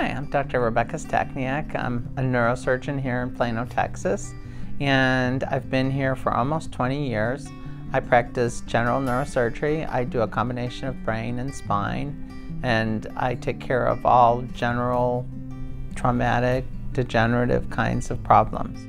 Hi, I'm Dr. Rebecca Stachniak. I'm a neurosurgeon here in Plano, Texas, and I've been here for almost 20 years. I practice general neurosurgery. I do a combination of brain and spine, and I take care of all general traumatic, degenerative kinds of problems.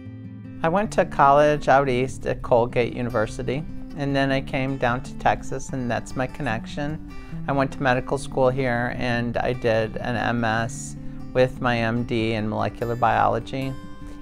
I went to college out east at Colgate University, and then I came down to Texas, and that's my connection. I went to medical school here, and I did an MS with my MD in molecular biology.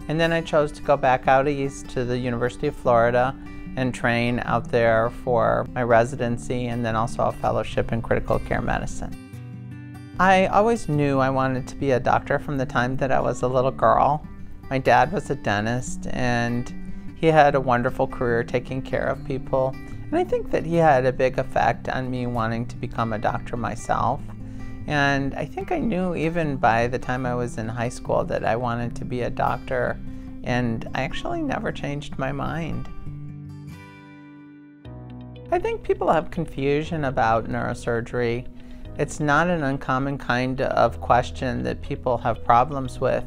And then I chose to go back out east to the University of Florida and train out there for my residency and then also a fellowship in critical care medicine. I always knew I wanted to be a doctor from the time that I was a little girl. My dad was a dentist, and he had a wonderful career taking care of people, and I think that he had a big effect on me wanting to become a doctor myself. And I think I knew even by the time I was in high school that I wanted to be a doctor, and I actually never changed my mind. I think people have confusion about neurosurgery. It's not an uncommon kind of question that people have problems with.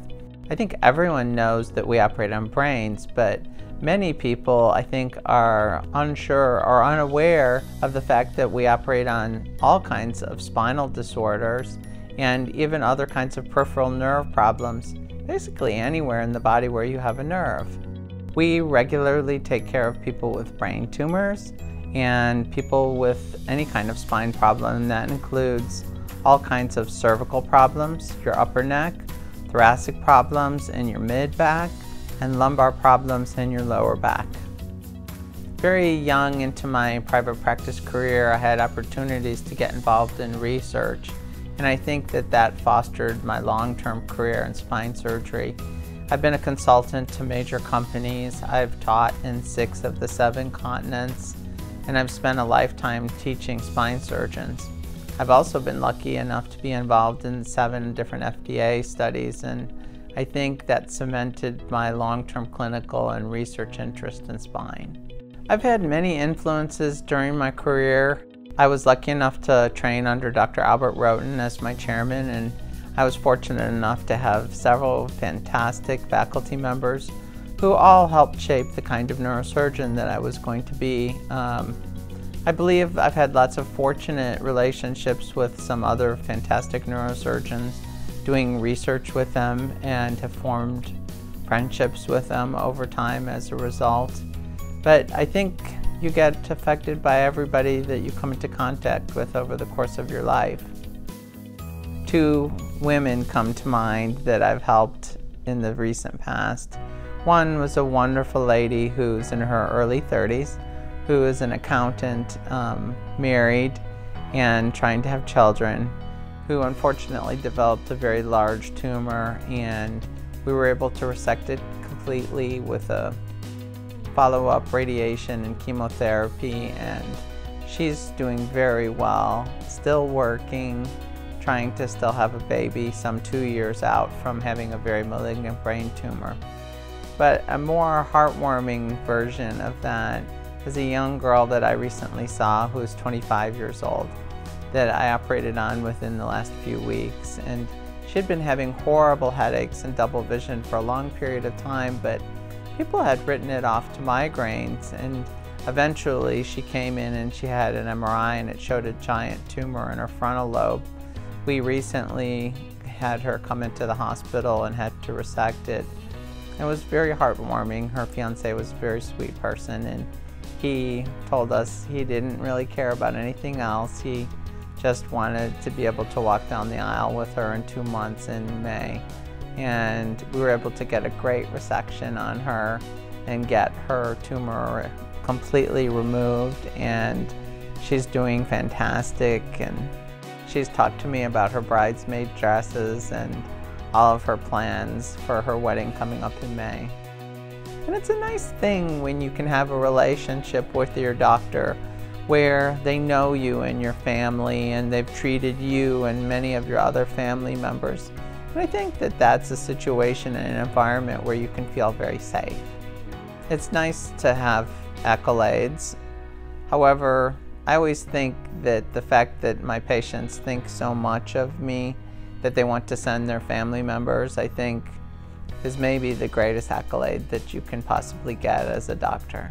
I think everyone knows that we operate on brains, but many people, I think, are unsure or unaware of the fact that we operate on all kinds of spinal disorders and even other kinds of peripheral nerve problems, basically anywhere in the body where you have a nerve. We regularly take care of people with brain tumors and people with any kind of spine problem, and that includes all kinds of cervical problems, your upper neck, thoracic problems in your mid-back, and lumbar problems in your lower back. Very young into my private practice career, I had opportunities to get involved in research, and I think that that fostered my long-term career in spine surgery. I've been a consultant to major companies. I've taught in 6 of the 7 continents, and I've spent a lifetime teaching spine surgeons. I've also been lucky enough to be involved in 7 different FDA studies, and I think that cemented my long-term clinical and research interest in spine. I've had many influences during my career. I was lucky enough to train under Dr. Albert Roten as my chairman, and I was fortunate enough to have several fantastic faculty members who all helped shape the kind of neurosurgeon that I was going to be. I believe I've had lots of fortunate relationships with some other fantastic neurosurgeons, doing research with them, and have formed friendships with them over time as a result. But I think you get affected by everybody that you come into contact with over the course of your life. 2 women come to mind that I've helped in the recent past. One was a wonderful lady who's in her early 30s, who is an accountant, married, and trying to have children, who unfortunately developed a very large tumor, and we were able to resect it completely with a follow-up radiation and chemotherapy, and she's doing very well, still working, trying to still have a baby some 2 years out from having a very malignant brain tumor. But a more heartwarming version of that is a young girl that I recently saw who's 25 years old, that I operated on within the last few weeks. And she had been having horrible headaches and double vision for a long period of time, but people had written it off to migraines. And eventually she came in and she had an MRI, and it showed a giant tumor in her frontal lobe. We recently had her come into the hospital and had to resect it. It was very heartwarming. Her fiance was a very sweet person, and he told us he didn't really care about anything else. He just wanted to be able to walk down the aisle with her in 2 months in May. And we were able to get a great resection on her and get her tumor completely removed. And she's doing fantastic. And she's talked to me about her bridesmaid dresses and all of her plans for her wedding coming up in May. And it's a nice thing when you can have a relationship with your doctor where they know you and your family, and they've treated you and many of your other family members. And I think that that's a situation and an environment where you can feel very safe. It's nice to have accolades. However, I always think that the fact that my patients think so much of me that they want to send their family members, I think, is maybe the greatest accolade that you can possibly get as a doctor.